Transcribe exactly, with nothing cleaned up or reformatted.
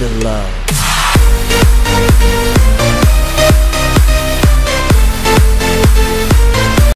The love.